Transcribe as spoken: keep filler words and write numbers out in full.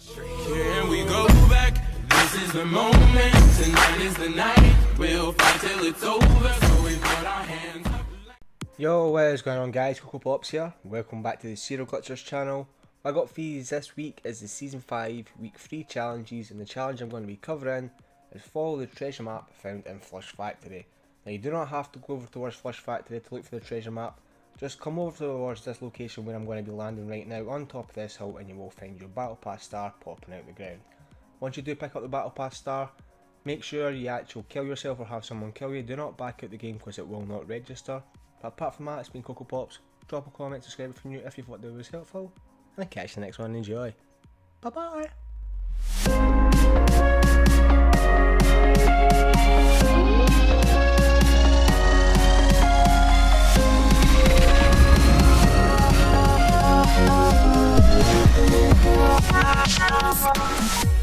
Here we go back. This is the moment. Tonight is the night. We'll fight till it's over. So we've got our hands up. Yo, what is going on, guys? Coco Pops here. Welcome back to the CerealGlitchers channel. What I got for you this week is the Season five Week three challenges, and the challenge I'm going to be covering is follow the treasure map found in Flush Factory. Now, you do not have to go over towards Flush Factory to look for the treasure map. Just come over towards this location where I'm going to be landing right now on top of this hill, and you will find your battle pass star popping out the ground. Once you do pick up the battle pass star, make sure you actually kill yourself or have someone kill you. Do not back out the game because it will not register. But apart from that, it's been Coco Pops. Drop a comment, subscribe if you're new if you thought that was helpful, and I'll catch you in the next one. Enjoy. Bye bye. We'll be right back.